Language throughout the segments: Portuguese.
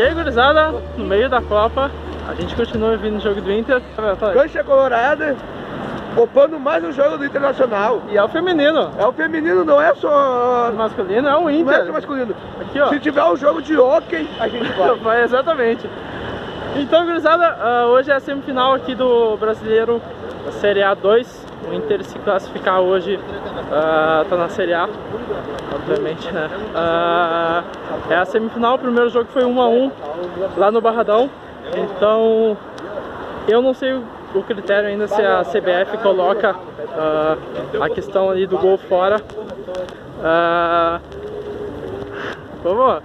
E aí, gurizada, no meio da Copa, a gente continua vindo o jogo do Inter. Cancha Colorada, opando mais um jogo do Internacional. E é o feminino. É o feminino, não é só o masculino, é o Inter. Não é só o masculino. Aqui, ó. Se tiver um jogo de hockey, a gente vai. Vai, exatamente. Então, gurizada, hoje é a semifinal aqui do Brasileiro Série A2. O Inter, se classificar hoje, tá na Série A, obviamente, né? É a semifinal, o primeiro jogo foi 1 a 1 lá no Barradão. Então, eu não sei o critério ainda se a CBF coloca a questão ali do gol fora. Vamos lá.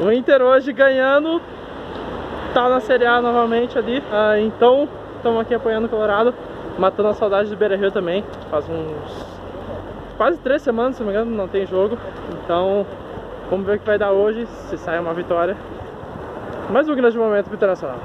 O Inter hoje ganhando, tá na Série A novamente ali. Então, estamos aqui apoiando o Colorado, matando a saudade do Beira Rio também. Faz uns quase 3 semanas, se não me engano, não tem jogo. Então, vamos ver o que vai dar hoje, se sai uma vitória. Mais um grande momento pro Internacional.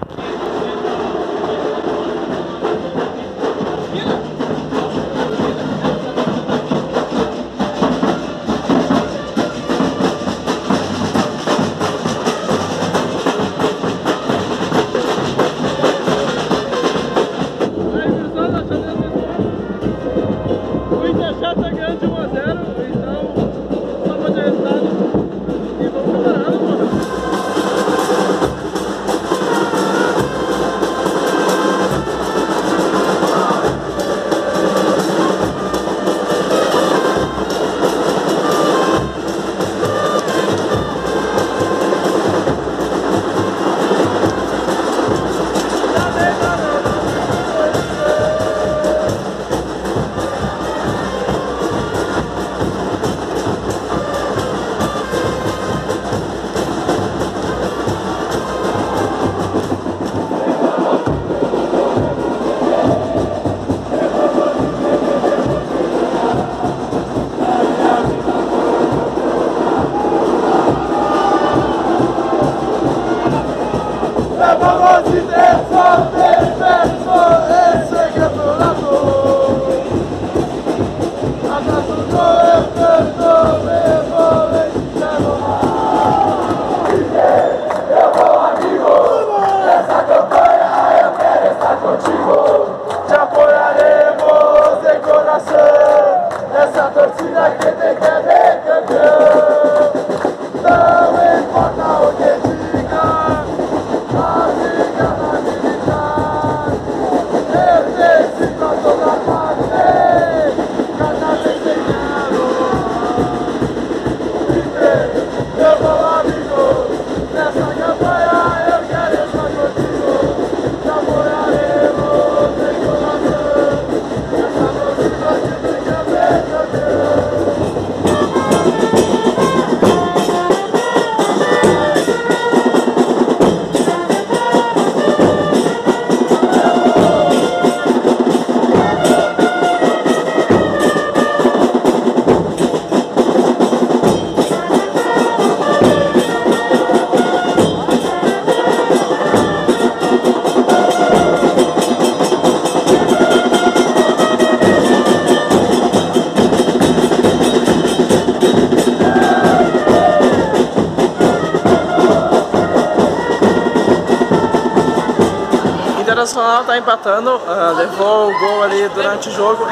O Internacional tá empatando, levou o gol ali durante o jogo.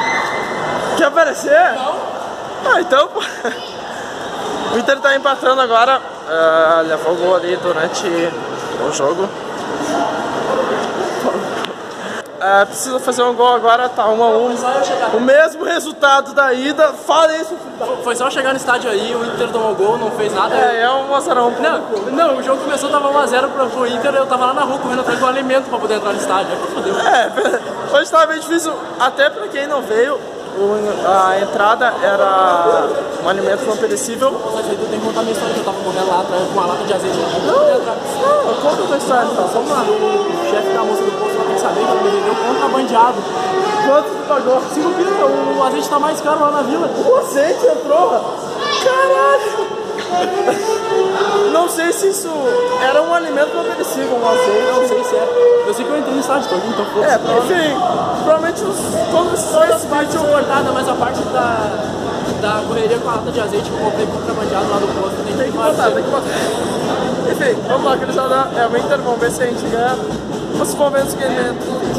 Quer aparecer? Não. Ah, então pô. O Inter tá empatando agora, levou o gol ali durante o jogo. Precisa fazer um gol agora, tá 1 a 1. O mesmo resultado da ida, fala isso. Foi só chegar no estádio aí, o Inter tomou gol, não fez nada. É um azarão. Não, o jogo começou, tava 1 a 0 pro Inter, eu tava lá na rua correndo atrás do alimento pra poder entrar no estádio. Hoje tava bem difícil, até pra quem não veio, a entrada era um alimento não perecível. Eu tenho que contar minha história, que eu tava correndo lá atrás com uma lata de azeite. Não, eu conto a tua história, então, vamos lá. O chefe da moça do posto lá tem que saber que ele vendeu contrabandeado. Quanto tu pagou? 5 pila, o azeite tá mais caro lá na vila. O azeite entrou? Caralho! Não sei se isso era um alimento não perecível, um azeite. Não sei se é. Eu sei que eu entrei no estádio todo, então foda-se. Enfim, provavelmente todas as partes são cortadas, mas a parte da correria com a lata de azeite que eu comprei contrabandeado lá no posto tem que botar. Enfim, vamos lá, gurizada. É o Inter, vamos ver se a gente ganha. Vocês vão ver se ganha tudo.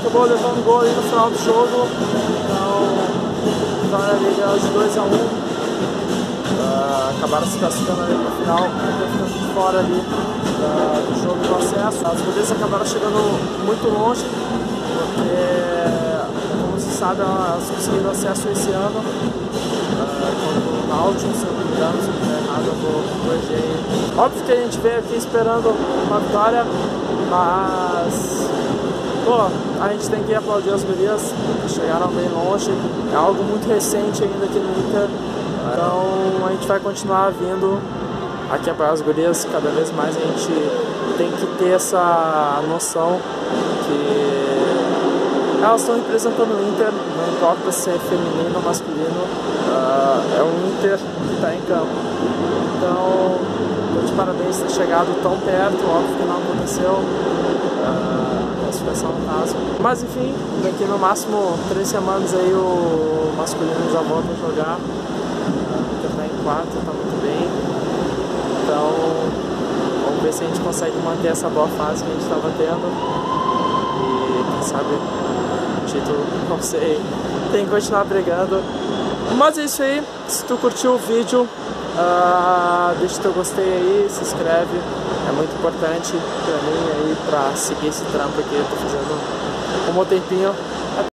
Acabou levando um gol ali no final do jogo, então vitória ali de 2-1, acabaram se classificando ali no final, ficando de fora ali do jogo do acesso. As mulheres acabaram chegando muito longe, porque como se sabe elas conseguiram acesso esse ano, quando o Náutico, se eu não me engano, se eu não me errado eu vou corrigir. Óbvio que a gente veio aqui esperando uma vitória, mas pô, a gente tem que aplaudir as gurias, chegaram bem longe, é algo muito recente ainda aqui no Inter, então a gente vai continuar vindo aqui apoiar as gurias. Cada vez mais a gente tem que ter essa noção que elas estão representando o Inter, não importa se é feminino ou masculino, é o Inter que está em campo. Então, muito de parabéns por ter chegado tão perto, óbvio que não aconteceu. Mas enfim, daqui no máximo 3 semanas aí o masculino já volta a jogar. Tá em 4, tá muito bem. Então, vamos ver se a gente consegue manter essa boa fase que a gente estava tendo. E quem sabe o título, não sei. Tem que continuar brigando. Mas é isso aí. Se tu curtiu o vídeo, deixa teu gostei aí, se inscreve. É muito importante pra mim aí, pra seguir esse trampo aqui. Eu tô fazendo um tempinho.